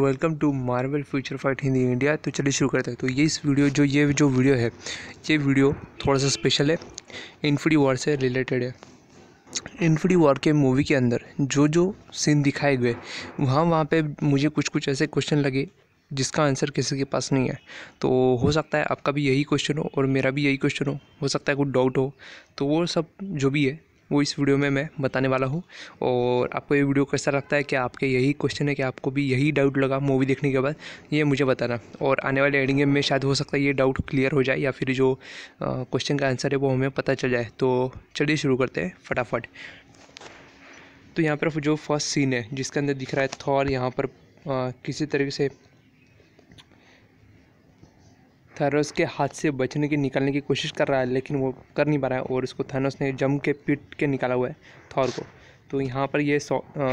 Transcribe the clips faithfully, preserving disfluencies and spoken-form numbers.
Welcome to Marvel future fight Hindi India. तो चलिए शुरू करते हैं। तो ये इस वीडियो जो ये जो वीडियो है ये वीडियो थोड़ा सा स्पेशल है, इन्फिनिटी वॉर से रिलेटेड है। इन्फिनिटी वॉर के मूवी के अंदर जो जो सीन दिखाए गए वहाँ वहाँ पे मुझे कुछ कुछ ऐसे क्वेश्चन लगे जिसका आंसर किसी के पास नहीं है। तो हो सकता है आपका भी यही क्वेश्चन हो और मेरा भी यही क्वेश्चन हो हो सकता है कुछ डाउट हो। तो वो सब जो भी है वो इस वीडियो में मैं बताने वाला हूँ। और आपको ये वीडियो कैसा लगता है, कि आपके यही क्वेश्चन है, कि आपको भी यही डाउट लगा मूवी देखने के बाद, ये मुझे बताना। और आने वाले एंडिंग गेम में शायद हो सकता है ये डाउट क्लियर हो जाए या फिर जो क्वेश्चन का आंसर है वो हमें पता चल जाए। तो चलिए शुरू करते हैं फटाफट। तो यहाँ पर जो फर्स्ट सीन है जिसके अंदर दिख रहा है थॉर यहाँ पर आ, किसी तरीके से थानोस के हाथ से बचने की निकालने की कोशिश कर रहा है, लेकिन वो कर नहीं पा रहा है और उसको थानोस ने जम के पीट के निकाला हुआ है थॉर को। तो यहाँ पर ये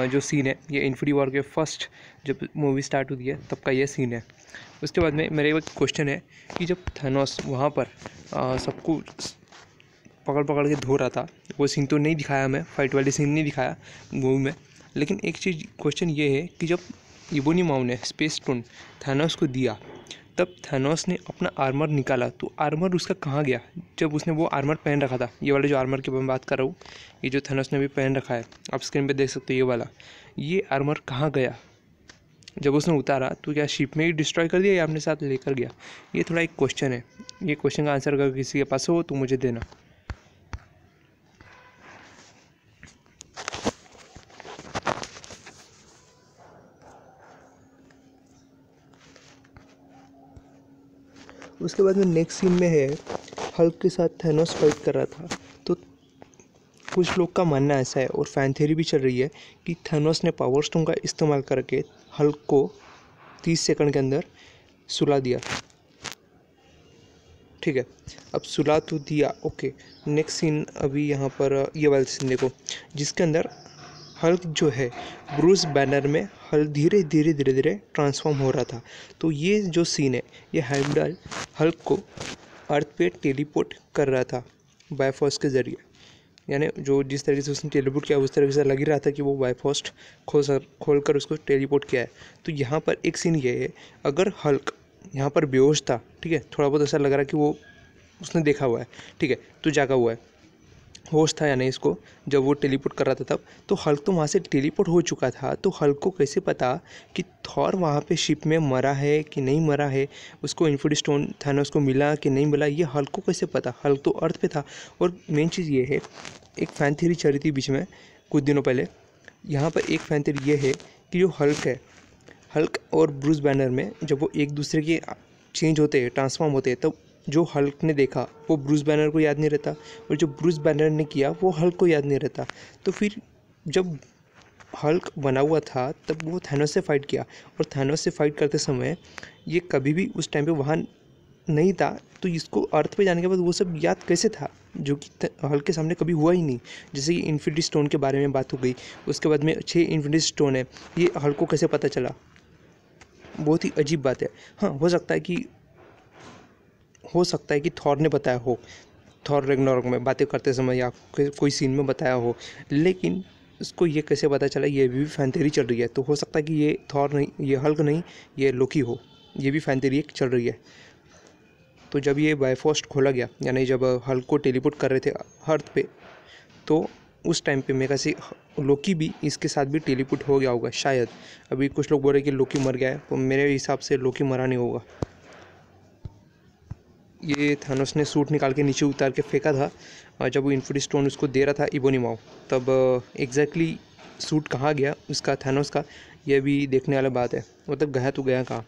जो सीन है ये इन्फिनिटी वॉर के फर्स्ट जब मूवी स्टार्ट हुई है तब का ये सीन है। उसके बाद में मेरे एक क्वेश्चन है कि जब थानोस वहाँ पर सबको पकड़ पकड़ के धो रहा था, वो सीन तो नहीं दिखाया हमें, फाइट वाली सीन नहीं दिखाया मूवी में। लेकिन एक चीज़ क्वेश्चन ये है कि जब एबोनी माव ने स्पेस स्टोन थानोस को दिया तब थानोस ने अपना आर्मर निकाला, तो आर्मर उसका कहाँ गया जब उसने वो आर्मर पहन रखा था? ये वाले जो आर्मर की मैं बात कर रहा हूँ, ये जो थानोस ने भी पहन रखा है, आप स्क्रीन पे देख सकते हो ये वाला, ये आर्मर कहाँ गया जब उसने उतारा? तो क्या शिप में ही डिस्ट्रॉय कर दिया या अपने साथ लेकर गया? ये थोड़ा एक क्वेश्चन है। ये क्वेश्चन का आंसर अगर किसी के पास हो तो मुझे देना। उसके बाद में नेक्स्ट सीन में है हल्क के साथ थानोस फाइट कर रहा था। तो कुछ लोग का मानना ऐसा है और फैन थ्योरी भी चल रही है कि थानोस ने पावर स्टोन का इस्तेमाल करके हल्क को तीस सेकंड के अंदर सुला दिया। ठीक है, अब सुला तो दिया, ओके। नेक्स्ट सीन अभी यहाँ पर ये वाला सीन देखो जिसके अंदर हल्क जो है ब्रूस बैनर में हल धीरे धीरे धीरे धीरे ट्रांसफॉर्म हो रहा था। तो ये जो सीन है ये हैंडल हल्क को अर्थ पे टेलीपोर्ट कर रहा था बायफॉस्ट के ज़रिए, यानी जो जिस तरीके से उसने टेलीपोर्ट किया उस तरीके से लग ही रहा था कि वो बायफॉस्ट खोल खोल कर उसको टेलीपोर्ट किया है। तो यहाँ पर एक सीन ये है, अगर हल्क यहाँ पर बेहोश था, ठीक है, थोड़ा बहुत ऐसा लग रहा कि वो उसने देखा हुआ है, ठीक है, तो जागा हुआ है, होश था या नहीं इसको जब वो टेलीपोर्ट कर रहा था तब, तो हल्क तो वहाँ से टेलीपोर्ट हो चुका था। तो हल्क को कैसे पता कि थॉर वहाँ पे शिप में मरा है कि नहीं मरा है, उसको इन्फिनिटी स्टोन थानोस को मिला कि नहीं मिला, ये हल्क को कैसे पता? हल्क तो अर्थ पे था। और मेन चीज़ ये है, एक फैन थ्योरी चल रही थी बीच में कुछ दिनों पहले, यहाँ पर एक फैन थ्योरी ये है कि जो हल्क है, हल्क और ब्रूस बैनर में जब वो एक दूसरे के चेंज होते हैं, ट्रांसफॉर्म होते हैं, तब जो हल्क ने देखा वो ब्रूस बैनर को याद नहीं रहता और जो ब्रूस बैनर ने किया वो हल्क को याद नहीं रहता। तो फिर जब हल्क बना हुआ था तब वो थानोस से फाइट किया और थानोस से फाइट करते समय ये कभी भी उस टाइम पे वहाँ नहीं था। तो इसको अर्थ पे जाने के बाद वो सब याद कैसे था जो कि हल्क के सामने कभी हुआ ही नहीं? जैसे कि इन्फिनिटी स्टोन के बारे में बात हो गई, उसके बाद में छः इन्फिनिटी स्टोन है, ये हल्क को कैसे पता चला? बहुत ही अजीब बात है। हाँ, हो सकता है कि हो सकता है कि थॉर ने बताया हो, थॉर रैग्नारोक में बातें करते समय या कोई सीन में बताया हो, लेकिन उसको ये कैसे पता चला ये भी फैन थ्योरी चल रही है। तो हो सकता है कि ये थॉर नहीं, ये हल्क नहीं, ये लोकी हो, ये भी फैन थ्योरी चल रही है। तो जब ये बायफॉस्ट खोला गया, यानी जब हल्क को टेलीपोर्ट कर रहे थे अर्थ पे, तो उस टाइम पे मेरे से लोकी भी इसके साथ भी टेलीपोर्ट हो गया होगा शायद। अभी कुछ लोग बोल रहे कि लोकी मर गया है, तो मेरे हिसाब से लोकी मरा नहीं होगा। ये थानोस ने सूट निकाल के नीचे उतार के फेंका था जब वो इन्फिनिटी स्टोन उसको दे रहा था एबोनी माव, तब एग्जैक्टली सूट कहाँ गया उसका थानोस का, ये भी देखने वाला बात है, मतलब गया तो गया कहाँ।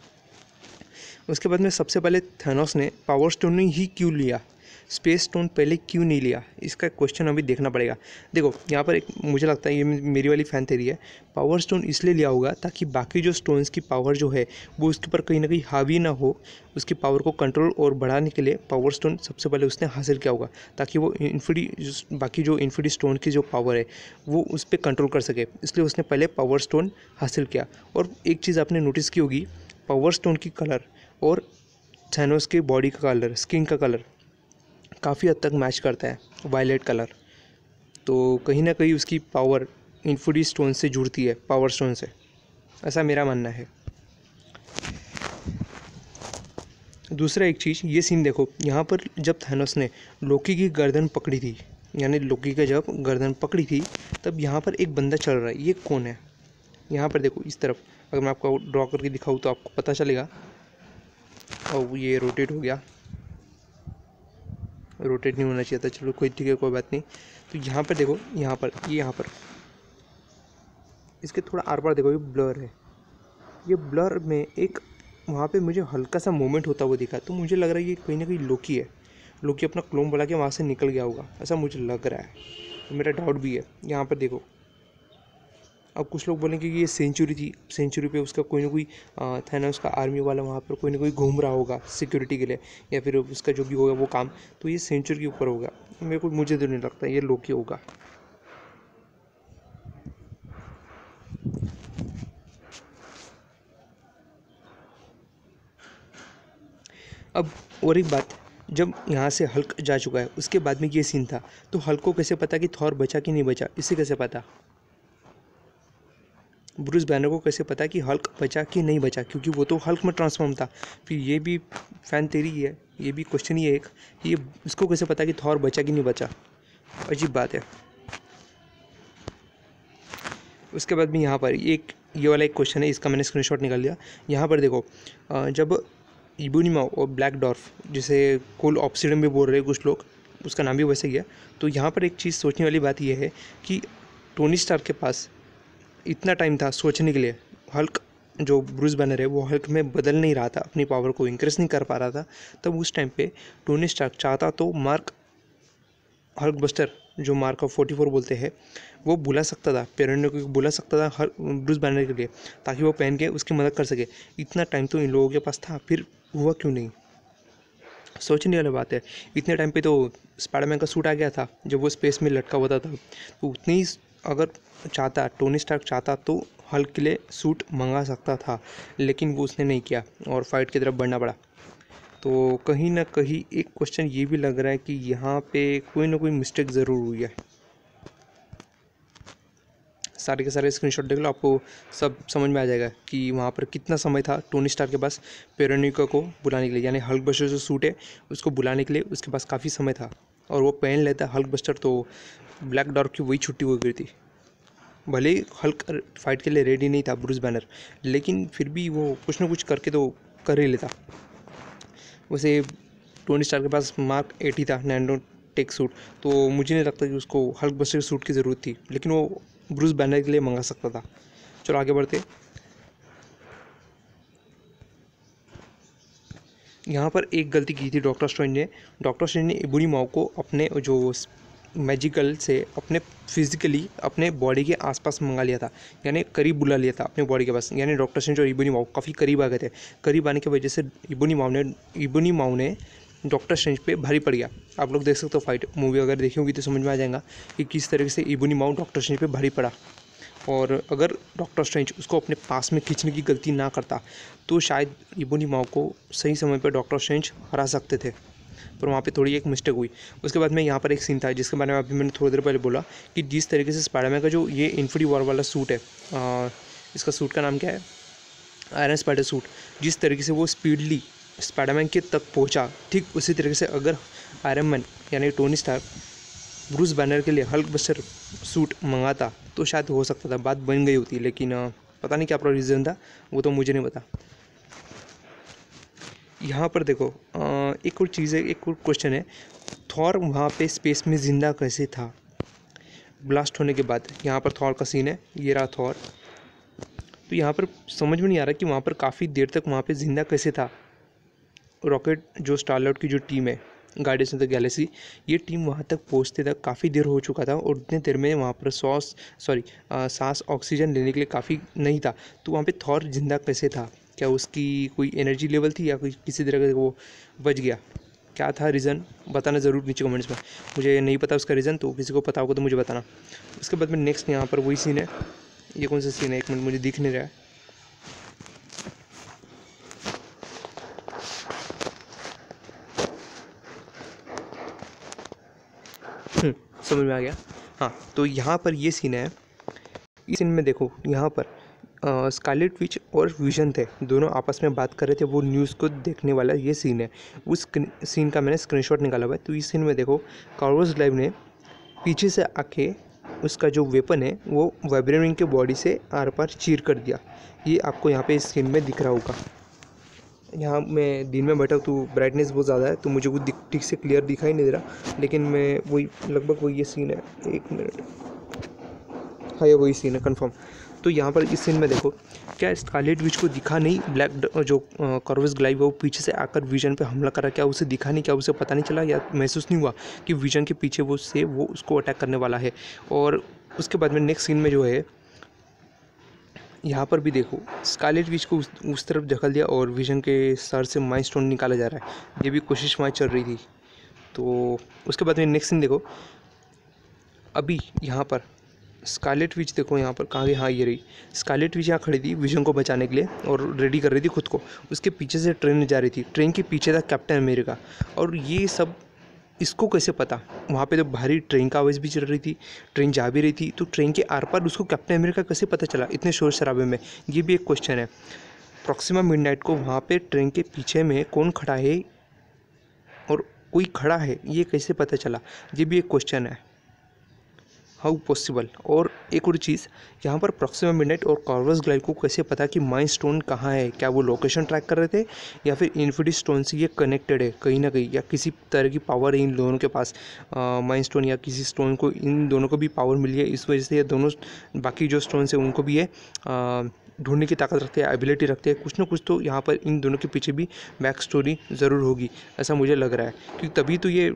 उसके बाद में सबसे पहले थानोस ने पावर स्टोन ही क्यों लिया, स्पेस स्टोन पहले क्यों नहीं लिया, इसका क्वेश्चन अभी देखना पड़ेगा। देखो यहाँ पर एक मुझे लगता है ये मेरी वाली फैन थ्योरी है, पावर स्टोन इसलिए लिया होगा ताकि बाकी जो स्टोन्स की पावर जो है वो उसके ऊपर कहीं ना कहीं हावी ना हो, उसकी पावर को कंट्रोल और बढ़ाने के लिए पावर स्टोन सबसे पहले उसने हासिल किया होगा, ताकि वो इन्फिनिटी बाकी जो इन्फिनिटी स्टोन की जो पावर है वो उस पर कंट्रोल कर सके, इसलिए उसने पहले पावर स्टोन हासिल किया। और एक चीज़ आपने नोटिस की होगी, पावर स्टोन की कलर और थानोस के बॉडी का कलर, स्किन का कलर काफ़ी हद तक मैच करता है, वायलेट कलर। तो कहीं ना कहीं उसकी पावर इन्फिनिटी स्टोन से जुड़ती है, पावर स्टोन से, ऐसा मेरा मानना है। दूसरा एक चीज़, ये सीन देखो यहाँ पर जब थानोस ने लोकी की गर्दन पकड़ी थी, यानी लोकी का जब गर्दन पकड़ी थी तब यहाँ पर एक बंदा चल रहा है, ये कौन है? यहाँ पर देखो इस तरफ, अगर मैं आपको ड्रॉ करके दिखाऊँ तो आपको पता चलेगा। और ये रोटेट हो गया, रोटेट नहीं होना चाहिए था, चलो कोई ठीक है, कोई बात नहीं। तो यहाँ पर देखो, यहाँ पर ये, यहाँ पर इसके थोड़ा आर पार देखो, ये ब्लर है, ये ब्लर में एक वहाँ पे मुझे हल्का सा मूवमेंट होता हुआ दिखा, तो मुझे लग रहा है ये कहीं ना कहीं लोकी है, लोकी अपना क्लोन बना के वहाँ से निकल गया होगा, ऐसा मुझे लग रहा है, तो मेरा डाउट भी है। यहाँ पर देखो, अब कुछ लोग बोलेंगे कि ये सेंचुरी थी, सेंचुरी पे उसका कोई ना कोई थानोस का आर्मी वाला वहाँ पर कोई ना कोई घूम रहा होगा सिक्योरिटी के लिए, या फिर उसका जो भी होगा वो काम, तो ये सेंचुरी के ऊपर होगा, मेरे को मुझे तो नहीं लगता ये लोकी होगा। अब और एक बात, जब यहाँ से हल्क जा चुका है उसके बाद में ये सीन था, तो हल्क को कैसे पता कि थॉर बचा कि नहीं बचा, इसे कैसे पता? ब्रूस बैनर को कैसे पता कि हल्क बचा कि नहीं बचा, क्योंकि वो तो हल्क में ट्रांसफॉर्म था। फिर ये भी फैन थ्योरी ही है, ये भी क्वेश्चन ही है एक, ये इसको कैसे पता कि थॉर बचा कि नहीं बचा, अजीब बात है। उसके बाद में यहाँ पर एक ये वाला एक क्वेश्चन है, इसका मैंने स्क्रीनशॉट निकाल लिया। यहाँ पर देखो जब एबोनी माव और ब्लैक डॉर्फ, जिसे कोल ऑप्सिडम भी बोल रहे हैं कुछ लोग, उसका नाम भी वैसे ही है, तो यहाँ पर एक चीज़ सोचने वाली बात यह है कि टोनी स्टार्क के पास इतना टाइम था सोचने के लिए, हल्क जो ब्रूस बैनर है वो हल्क में बदल नहीं रहा था, अपनी पावर को इंक्रीज नहीं कर पा रहा था, तब उस टाइम पे टोनी स्टार्क चाहता तो मार्क हल्क बस्टर जो मार्क ऑफ फोर्टी फोर बोलते हैं वो बुला सकता था, पेरेंट को बुला सकता था हर ब्रूस बैनर के लिए, ताकि वो पहन के उसकी मदद कर सके। इतना टाइम तो इन लोगों के पास था, फिर हुआ क्यों नहीं, सोचने वाली बात है। इतने टाइम पे तो स्पाइडरमैन का सूट आ गया था जब वो स्पेस में लटका हुआ था, तो उतनी अगर चाहता टोनी स्टार्क चाहता तो हल्क के लिए सूट मंगा सकता था, लेकिन वो उसने नहीं किया और फाइट की तरफ बढ़ना पड़ा। तो कहीं ना कहीं एक क्वेश्चन ये भी लग रहा है कि यहाँ पे कोई ना कोई मिस्टेक ज़रूर हुई है। सारे के सारे स्क्रीनशॉट देख लो, आपको सब समझ में आ जाएगा कि वहाँ पर कितना समय था टोनी स्टार्क के पास पेरोनिका को बुलाने के लिए, यानी हल्क बस्टर जो सूट है उसको बुलाने के लिए उसके पास काफ़ी समय था, और वो पहन लेता हल्क बस्टर तो ब्लैक डॉर्फ की वही छुट्टी हो गई थी। भले ही हल्क फाइट के लिए रेडी नहीं था ब्रूस बैनर, लेकिन फिर भी वो कुछ ना कुछ करके तो कर ही लेता। वैसे टोनी स्टार्क के पास मार्क एटी था, नैनो टेक सूट, तो मुझे नहीं लगता कि उसको हल्क बस्टर के सूट की ज़रूरत थी, लेकिन वो ब्रूस बैनर के लिए मंगा सकता था। चलो आगे बढ़ते। यहाँ पर एक गलती की थी डॉक्टर स्ट्रेंज ने, डॉक्टर स्ट्रेंज ने एबोनी माव को अपने जो मैजिकल से अपने फिजिकली अपने बॉडी के आसपास मंगा लिया था, यानी करीब बुला लिया था अपने बॉडी के पास, यानी डॉक्टर स्ट्रेंज और एबोनी माव काफ़ी करीब आ गए थे। करीब आने की वजह से एबोनी माव ने एबोनी माव ने डॉक्टर स्ट्रेंज पे भारी पड़ गया। आप लोग देख सकते हो फाइट, मूवी अगर देखी होगी तो समझ में आ जाएगा कि किस तरीके से एबोनी माव डॉक्टर स्ट्रेंज पे भारी पड़ा, और अगर डॉक्टर स्ट्रेंज उसको अपने पास में खींचने की गलती ना करता तो शायद एबोनी माव को सही समय पर डॉक्टर स्ट्रेंज हरा सकते थे, पर वहाँ पे थोड़ी एक मिस्टेक हुई। उसके बाद में यहाँ पर एक सीन था जिसके बारे में अभी मैंने थोड़ी देर पहले बोला कि जिस तरीके से स्पाइडरमैन का जो ये इन्फिनिटी वॉर वाला सूट है, आ, इसका सूट का नाम क्या है, आयरन स्पाइडर सूट, जिस तरीके से वो स्पीडली स्पाइडरमैन के तक पहुँचा, ठीक उसी तरीके से अगर आयरन मैन यानी टोनी स्टार्क ब्रूस बैनर के लिए हल्क बस्टर सूट मंगाता तो शायद हो सकता था, बात बन गई होती, लेकिन पता नहीं क्या अपना रीज़न था, वो तो मुझे नहीं पता। यहाँ पर देखो एक और चीज़ है, एक और क्वेश्चन है, थॉर वहाँ पे स्पेस में ज़िंदा कैसे था ब्लास्ट होने के बाद? यहाँ पर थॉर का सीन है, ये रहा थॉर, तो यहाँ पर समझ में नहीं आ रहा कि वहाँ पर काफ़ी देर तक वहाँ पे ज़िंदा कैसे था। रॉकेट जो स्टार-लॉर्ड की जो टीम है गार्डियंस ऑफ द गैलेक्सी, ये टीम वहाँ तक पहुँचते तक काफ़ी देर हो चुका था, और उतने देर में वहाँ पर सॉस सॉरी सांस ऑक्सीजन लेने के लिए काफ़ी नहीं था, तो वहाँ पर थॉर जिंदा कैसे था? क्या उसकी कोई एनर्जी लेवल थी या कोई किसी तरह का वो बच गया? क्या था रीज़न? बताना ज़रूर नीचे कमेंट्स में, मुझे नहीं पता उसका रीज़न, तो किसी को पता होगा तो मुझे बताना। उसके बाद में नेक्स्ट यहाँ पर वही सीन है, ये कौन सा सीन है, एक मिनट मुझे दिख नहीं रहा है। समझ में आ गया, हाँ। तो यहाँ पर ये सीन है, इस सीन में देखो यहाँ पर स्कारलेट विच और विजन थे, दोनों आपस में बात कर रहे थे। वो न्यूज़ को देखने वाला ये सीन है। उस सीन का मैंने स्क्रीनशॉट निकाला हुआ है। तो इस सीन में देखो, कॉर्वस ग्लाइव ने पीछे से आके उसका जो वेपन है वो वाइब्रेविंग के बॉडी से आर पार चीर कर दिया। ये आपको यहाँ पे स्क्रीन में दिख रहा होगा। यहाँ मैं दिन में बैठा हूँ तो ब्राइटनेस बहुत ज़्यादा है, तो मुझे वो ठीक से क्लियर दिखाई नहीं दे रहा, लेकिन मैं वही लगभग वही ये सीन है। एक मिनट, हाँ ये वही सीन है कन्फर्म। तो यहाँ पर इस सीन में देखो, क्या स्कारलेट विच को दिखा नहीं, ब्लैक जो कॉर्वस ग्लाइव है वो पीछे से आकर विजन पे हमला करा, क्या उसे दिखा नहीं, क्या उसे पता नहीं चला या महसूस नहीं हुआ कि विजन के पीछे वो से वो उसको अटैक करने वाला है। और उसके बाद में नेक्स्ट सीन में जो है, यहाँ पर भी देखो स्कारलेट विच को उस, उस तरफ धकेल दिया और विजन के सर से माइंड स्टोन निकाला जा रहा है। ये भी कोशिश वहाँ चल रही थी। तो उसके बाद में नेक्स्ट सीन देखो, अभी यहाँ पर स्कारलेट विच देखो यहाँ पर कहाँ गई, हाँ ये रही स्कारलेट विच, यहाँ खड़ी थी विजन को बचाने के लिए और रेडी कर रही थी खुद को। उसके पीछे से ट्रेन जा रही थी, ट्रेन के पीछे था कैप्टन अमेरिका। और ये सब इसको कैसे पता, वहाँ पे तो भारी ट्रेन का आवाज़ भी चल रही थी, ट्रेन जा भी रही थी, तो ट्रेन के आर पार उसको कैप्टन अमेरिका कैसे पता चला इतने शोर शराबे में, ये भी एक क्वेश्चन है। प्रॉक्सिमा मिडनाइट को वहाँ पर ट्रेन के पीछे में कौन खड़ा है और कोई खड़ा है ये कैसे पता चला, ये भी एक क्वेश्चन है, हाउ पॉसिबल। और एक और चीज़, यहाँ पर प्रॉक्सिमा मिडनाइट और कॉर्वस ग्लाइव को कैसे पता कि माइंड स्टोन कहाँ है, क्या वो लोकेशन ट्रैक कर रहे थे या फिर इन्फिनिटी स्टोन से ये कनेक्टेड है कहीं ना कहीं, या किसी तरह की पावर है इन दोनों के पास, माइंड स्टोन या किसी स्टोन को, इन दोनों को भी पावर मिली है, इस वजह से ये दोनों बाकी जो स्टोन्स हैं उनको भी ये ढूंढने की ताकत रखते हैं, एबिलिटी रखते हैं, कुछ ना कुछ तो यहाँ पर इन दोनों के पीछे भी बैक स्टोरी ज़रूर होगी ऐसा मुझे लग रहा है, क्योंकि तभी तो ये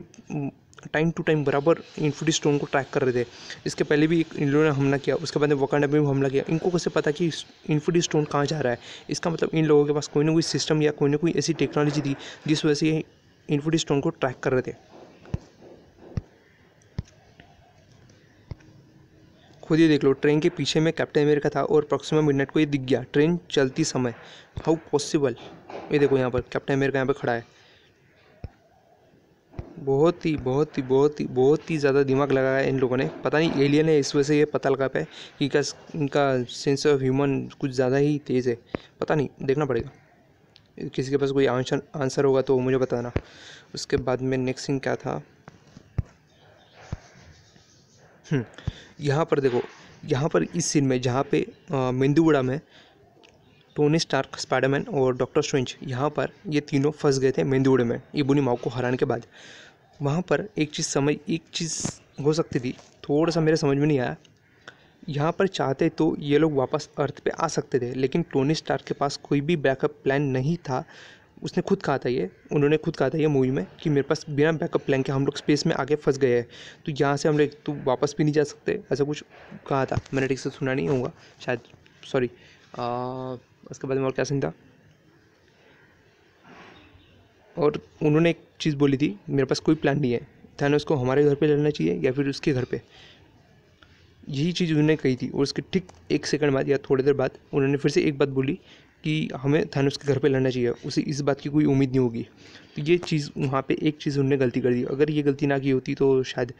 टाइम टू टाइम बराबर इन्फिनिटी स्टोन को ट्रैक कर रहे थे। इसके पहले भी इन लोगों ने हमला किया, उसके बाद वकांडा में भी हमला किया। इनको कैसे पता कि इन्फिनिटी स्टोन कहाँ जा रहा है, इसका मतलब इन लोगों के पास कोई ना कोई सिस्टम या कोई ना कोई ऐसी टेक्नोलॉजी थी जिस वजह से ये इन्फिनिटी स्टोन को ट्रैक कर रहे थे। खुद ही देख लो, ट्रेन के पीछे में कैप्टन अमेरिका था और प्रॉक्सिमा मिडनाइट को ये दिख गया ट्रेन चलती समय, हाउ पॉसिबल। ये देखो यहाँ पर कैप्टन अमेरिका यहाँ पर खड़ा है। बहुत ही बहुत ही बहुत ही बहुत ही ज़्यादा दिमाग लगाया इन लोगों ने, पता नहीं एलियन है इस वजह से ये पता लगा पाए कि इनका इनका सेंस ऑफ ह्यूमन कुछ ज़्यादा ही तेज़ है, पता नहीं, देखना पड़ेगा। किसी के पास कोई आंसर आंसर होगा तो मुझे बताना। उसके बाद में नेक्स्ट सीन क्या था, हम्म यहाँ पर देखो, यहाँ पर इस सीन में जहाँ पे मेंदूबड़ा में टोनी स्टार्क, स्पाइडरमैन और डॉक्टर स्ट्रेंज, यहाँ पर ये तीनों फंस गए थे मेंदूबड़े में एबोनी माव को हराने के बाद। वहाँ पर एक चीज़ समझ एक चीज़ हो सकती थी, थोड़ा सा मेरे समझ में नहीं आया। यहाँ पर चाहते तो ये लोग वापस अर्थ पे आ सकते थे, लेकिन टोनी स्टार्क के पास कोई भी बैकअप प्लान नहीं था। उसने खुद कहा था ये उन्होंने खुद कहा था ये मूवी में कि मेरे पास बिना बैकअप प्लान के हम लोग स्पेस में आगे फंस गए हैं, तो यहाँ से हम लोग तो वापस भी नहीं जा सकते, ऐसा कुछ कहा था। मैंने ठीक से सुना नहीं होगा शायद, सॉरी। उसके बाद में और क्या सीन था, और उन्होंने एक चीज़ बोली थी, मेरे पास कोई प्लान नहीं है, थानोस को हमारे घर पे लड़ना चाहिए या फिर उसके घर पे, यही चीज़ उन्होंने कही थी। और उसके ठीक एक सेकंड बाद या थोड़ी देर बाद उन्होंने फिर से एक बात बोली कि हमें थानोस के घर पे लड़ना चाहिए, उसे इस बात की कोई उम्मीद नहीं होगी। तो ये चीज़ वहाँ पर एक चीज़ उन्होंने गलती कर दी, अगर ये गलती ना की होती तो शायद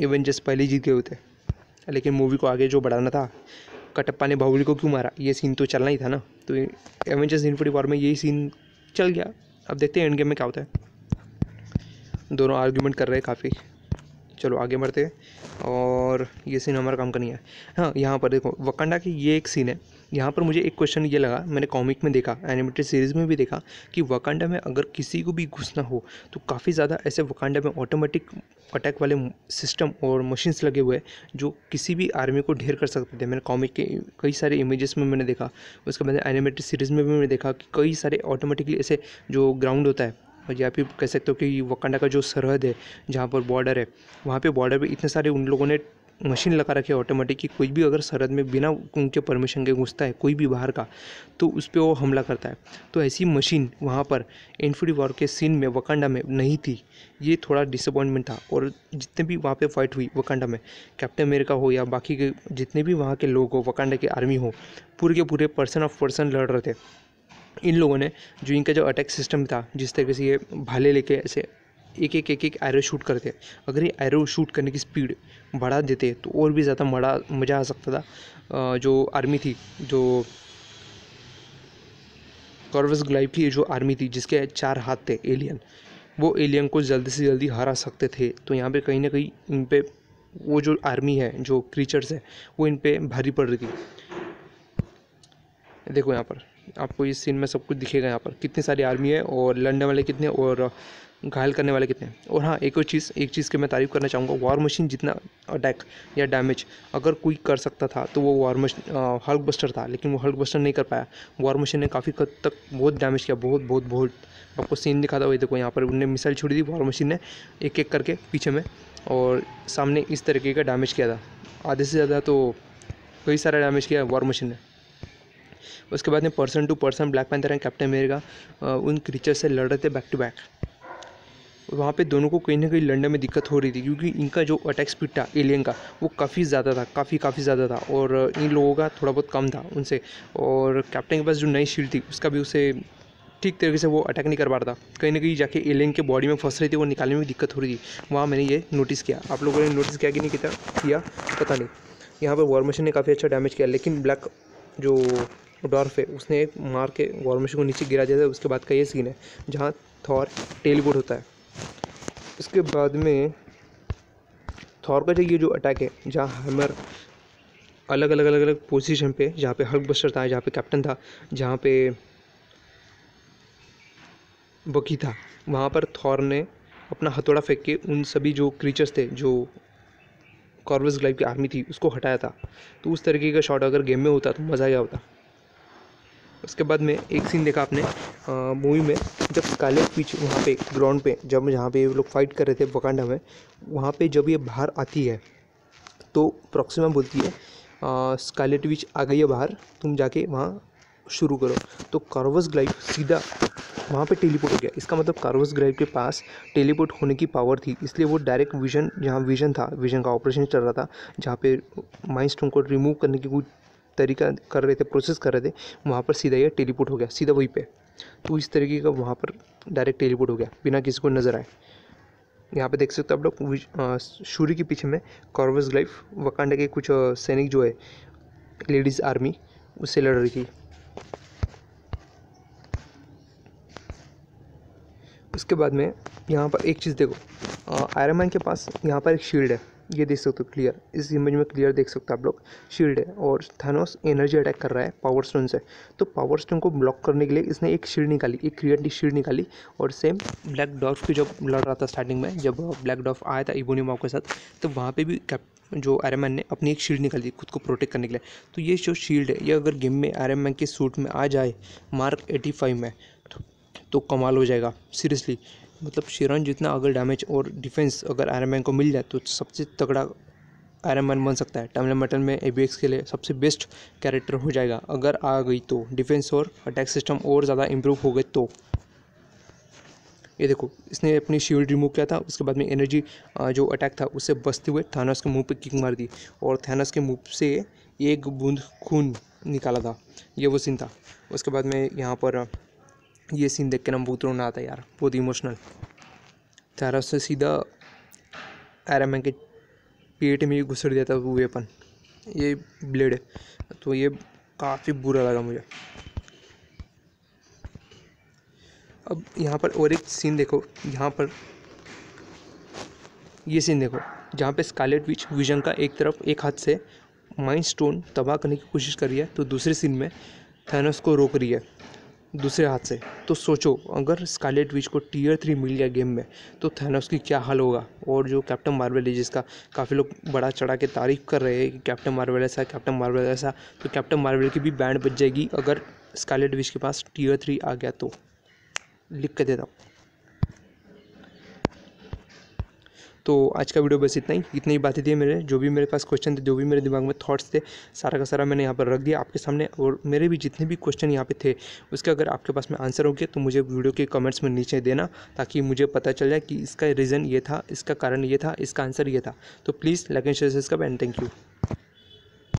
एवेंजर्स पहले जीत गए होते, लेकिन मूवी को आगे जो बढ़ाना था, कटप्पा ने बाहुबली को क्यों मारा, ये सीन तो चलना ही था ना, तो एवेंजर्स इन्फिनिटी वॉर में यही सीन चल गया। अब देखते हैं एंड गेम में क्या होता है। दोनों आर्ग्यूमेंट कर रहे हैं काफ़ी, चलो आगे बढ़ते हैं। और ये सीन हमारा काम करनी है। हाँ यहाँ पर देखो वकांडा की ये एक सीन है। यहाँ पर मुझे एक क्वेश्चन ये लगा, मैंने कॉमिक में देखा, एनिमेटेड सीरीज़ में भी देखा कि वकांडा में अगर किसी को भी घुसना हो तो काफ़ी ज़्यादा ऐसे वकांडा में ऑटोमेटिक अटैक वाले सिस्टम और मशीन्स लगे हुए हैं जो किसी भी आर्मी को ढेर कर सकते थे। मैंने कॉमिक के कई सारे इमेजेस में मैंने देखा, उसके बाद एनिमेटेड सीरीज़ में भी मैंने देखा कि कई सारे ऑटोमेटिकली ऐसे जो ग्राउंड होता है, या फिर कह सकते हो कि वकांडा का जो सरहद है जहाँ पर बॉर्डर है, वहाँ पे बॉर्डर पे इतने सारे उन लोगों ने मशीन लगा रखी है ऑटोमेटिक कि कोई भी अगर सरहद में बिना उनके परमिशन के घुसता है कोई भी बाहर का, तो उस पर वो हमला करता है। तो ऐसी मशीन वहाँ पर इन्फिनिटी वॉर के सीन में वकांडा में नहीं थी, ये थोड़ा डिसअपॉइंटमेंट था। और जितने भी वहाँ पे फाइट हुई वकांडा में, कैप्टन अमेरिका हो या बाकी के जितने भी वहाँ के लोग हो, वकांडा की आर्मी हो, पूरे के पूरे पर्सन ऑफ पर्सन लड़ रहे थे। इन लोगों ने जो इनका जो अटैक सिस्टम था, जिस तरीके से ये भाले लेके ऐसे एक एक एक एक एरो शूट करते हैं। अगर ये एरो शूट करने की स्पीड बढ़ा देते तो और भी ज़्यादा बड़ा मज़ा आ सकता था। जो आर्मी थी, जो कॉर्वस ग्लाइव की जो आर्मी थी जिसके चार हाथ थे एलियन, वो एलियन को जल्दी से जल्दी हरा सकते थे। तो यहाँ पे कहीं ना कहीं इन पे वो जो आर्मी है, जो क्रीचर्स है, वो इन पे भारी पड़ रही थी। देखो यहाँ पर आपको इस सीन में सब कुछ दिखेगा। यहाँ पर कितनी सारी आर्मी है और लड़ने वाले कितने और घायल करने वाले कितने। और हाँ, एक और चीज़ एक चीज़ की मैं तारीफ़ करना चाहूँगा, वॉर मशीन जितना अटैक या डैमेज अगर कोई कर सकता था तो वो वॉर मशीन हल्क बस्टर था, लेकिन वो हल्क बस्टर नहीं कर पाया। वॉर मशीन ने काफ़ी हद तक बहुत डैमेज किया, बहुत बहुत बहुत। आपको सीन दिखाता हुआ, देखो यहाँ पर उन्होंने मिसाइल छोड़ी थी वॉर मशीन ने, एक एक करके पीछे में और सामने, इस तरीके का डैमेज किया था। आधे से ज़्यादा तो कई सारा डैमेज किया वॉर मशीन ने। उसके बाद में person to person Black Panther and Captain America उन क्रीचर से लड़ रहे थे बैक टू बैक। वहाँ पे दोनों को कहीं ना कहीं लड़ने में दिक्कत हो रही थी, क्योंकि इनका जो अटैक स्पीड था एलियन का वो काफ़ी ज़्यादा था, काफ़ी काफ़ी ज़्यादा था, और इन लोगों का थोड़ा बहुत कम था उनसे। और कैप्टन के पास जो नई शील्ड थी उसका भी उसे ठीक तरीके से वो अटैक नहीं कर पा रहा था। कहीं ना कहीं जाके एलियन के बॉडी में फंस रही थी, वो निकालने में दिक्कत हो रही थी। वहाँ मैंने ये नोटिस किया, आप लोगों ने नोटिस किया कि नहीं किया पता नहीं। यहाँ पर वॉर मशीन ने काफ़ी अच्छा डैमेज किया, लेकिन ब्लैक जो डॉर्फ है उसने मार के वॉर मशीन को नीचे गिरा दिया था। उसके बाद का ये सीन है जहाँ थॉर टेलीपोर्ट होता है। उसके बाद में थॉर का जो ये जो अटैक है, जहाँ हैमर अलग अलग अलग अलग पोजीशन पे, जहाँ पे हल्क बस्टर था, जहाँ पे कैप्टन था, जहाँ पे बकी था, वहाँ पर थॉर ने अपना हथौड़ा फेंक के उन सभी जो क्रीचर्स थे, जो कॉर्वस ग्लाइव की आर्मी थी, उसको हटाया था। तो उस तरीके का शॉट अगर गेम में होता तो मज़ा आया होता। उसके बाद में एक सीन देखा आपने मूवी में, जब स्कारलेट विच वहाँ पे ग्राउंड पे, जब जहाँ पे ये लोग फाइट कर रहे थे वकांडा में, वहाँ पे जब ये बाहर आती है तो प्रॉक्सिमा बोलती है स्कारलेट विच आ गई है बाहर, तुम जाके वहाँ शुरू करो। तो कॉर्वस ग्लाइव सीधा वहाँ पे टेलीपोर्ट हो गया। इसका मतलब कॉर्वस ग्लाइव के पास टेलीपोर्ट होने की पावर थी, इसलिए वो डायरेक्ट विजन, जहाँ विजन था, विजन का ऑपरेशन चल रहा था, जहाँ पे माइंड स्टोन को रिमूव करने की कोई तरीका कर रहे थे, प्रोसेस कर रहे थे, वहाँ पर सीधा ये टेलीपोर्ट हो गया, सीधा वहीं पे। तो इस तरीके का वहाँ पर डायरेक्ट टेलीपोर्ट हो गया बिना किसी को नज़र आए। यहाँ पे देख सकते हो आप लोग, शूरी के पीछे में कॉर्वस ग्लाइव वकांडा के कुछ सैनिक जो है लेडीज़ आर्मी उससे लड़ रही थी। उसके बाद में यहाँ पर एक चीज़ देखो, आयरन मैन के पास यहाँ पर एक शील्ड है, ये देख सकते हो क्लियर, इस इमेज में क्लियर देख सकते हो आप लोग, शील्ड है। और थानोस एनर्जी अटैक कर रहा है पावर स्टोन से, तो पावर स्टोन को ब्लॉक करने के लिए इसने एक शील्ड निकाली, एक क्रिएटिव शील्ड निकाली। और सेम ब्लैक डॉर्फ की जब लड़ रहा था स्टार्टिंग में, जब ब्लैक डॉर्फ आया था एबोनी मॉव के साथ, तो वहाँ पे भी जो आयरन मैन ने अपनी एक शील्ड निकाली खुद को प्रोटेक्ट करने के लिए। तो ये जो शील्ड है, ये अगर गेम में आयरन मैन के सूट में आ जाए मार्क पचासी में, तो कमाल हो जाएगा सीरियसली। मतलब शेरन जितना अगर डैमेज और डिफेंस अगर आयरन मैन को मिल जाए तो सबसे तगड़ा आयरन मैन बन सकता है। टमले मटन में एबीएक्स के लिए सबसे बेस्ट कैरेक्टर हो जाएगा अगर आ गई तो, डिफेंस और अटैक सिस्टम और ज़्यादा इम्प्रूव हो गए तो। ये देखो, इसने अपनी शील्ड रिमूव किया था, उसके बाद में एनर्जी जो अटैक था उससे बचते हुए थानोस के मुंह पे किक मार दी, और थानोस के मुंह से एक बूंद खून निकाला था। ये वो सीन था। उसके बाद में यहाँ पर ये सीन देख के ना बहुत रोना आता है यार, बहुत इमोशनल। थानोस से सीधा आयरन मैन के पेट में ही घुस दिया था वो वेपन, ये ब्लेड है। तो ये काफ़ी बुरा लगा मुझे। अब यहाँ पर और एक सीन देखो, यहाँ पर ये सीन देखो, जहाँ पे स्कारलेट विच विजन का एक तरफ एक हाथ से माइंड स्टोन तबाह करने की कोशिश कर रही है, तो दूसरे सीन में थानोस को रोक रही है दूसरे हाथ से। तो सोचो अगर स्कारलेट विच को टीयर थ्री मिल गया गेम में तो थानोस की क्या हाल होगा। और जो कैप्टन मार्वल है, जिसका काफ़ी लोग बड़ा चढ़ा के तारीफ़ कर रहे हैं कि कैप्टन मार्वल ऐसा, कैप्टन मार्वल ऐसा, तो कैप्टन मार्वल की भी बैंड बज जाएगी अगर स्कारलेट विच के पास टीयर थ्री आ गया तो। लिख के देता हूँ। तो आज का वीडियो बस इतना ही, इतनी ही बातें थी मेरे, जो भी मेरे पास क्वेश्चन थे, जो भी मेरे दिमाग में थॉट्स थे, सारा का सारा मैंने यहाँ पर रख दिया आपके सामने। और मेरे भी जितने भी क्वेश्चन यहाँ पे थे उसके अगर आपके पास में आंसर हो गया तो मुझे वीडियो के कमेंट्स में नीचे देना, ताकि मुझे पता चल जाए कि इसका रीज़न ये था, इसका कारण ये था, इसका आंसर ये था। तो please like and share subscribe and thank you.